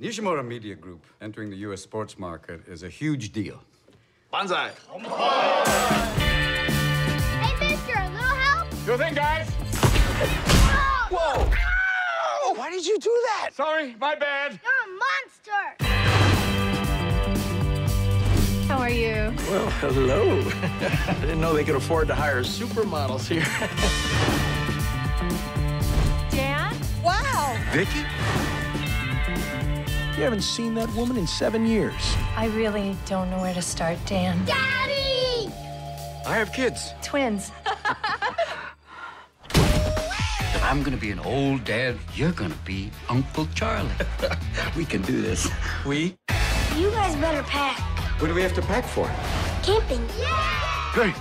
Nishimura Media Group entering the U.S. sports market is a huge deal. Banzai! Hey, mister, a little help? Sure thing, guys. Whoa! Whoa. Ow! Why did you do that? Sorry, my bad. You're a monster! How are you? Well, hello. I didn't know they could afford to hire supermodels here. Dan? Wow. Vicky? You haven't seen that woman in 7 years. I really don't know where to start, Dan. Daddy! I have kids. Twins. I'm gonna be an old dad. You're gonna be Uncle Charlie. We can do this. We? You guys better pack. What do we have to pack for? Camping. Yeah! Hey!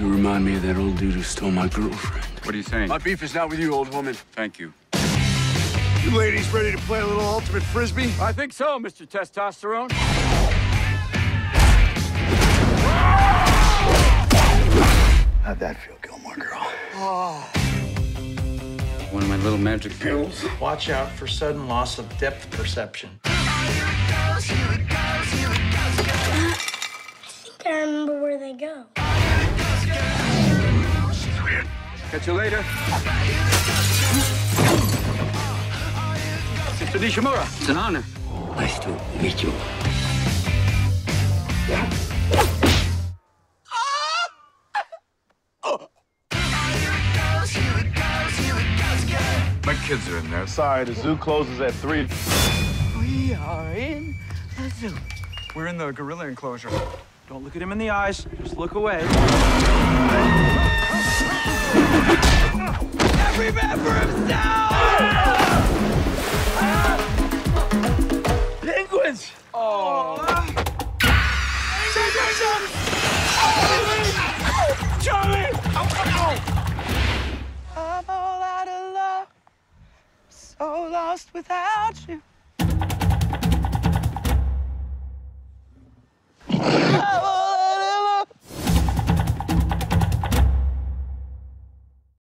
You remind me of that old dude who stole my girlfriend. What are you saying? My beef is not with you, old woman. Thank you. You ladies ready to play a little ultimate frisbee? I think so, Mr. Testosterone. How'd that feel, Gilmore Girl? Oh. One of my little magic pills. Watch out for sudden loss of depth perception. I remember where they go. She's weird. Catch you later. Sister Nishimura. It's an honor. Nice to meet you. My kids are in there. Sorry, the zoo closes at 3. We are in the zoo. We're in the gorilla enclosure. Don't look at him in the eyes. Just look away. Every man for himself! Penguins! Oh! Charlie! I'm all out of love. So lost without you.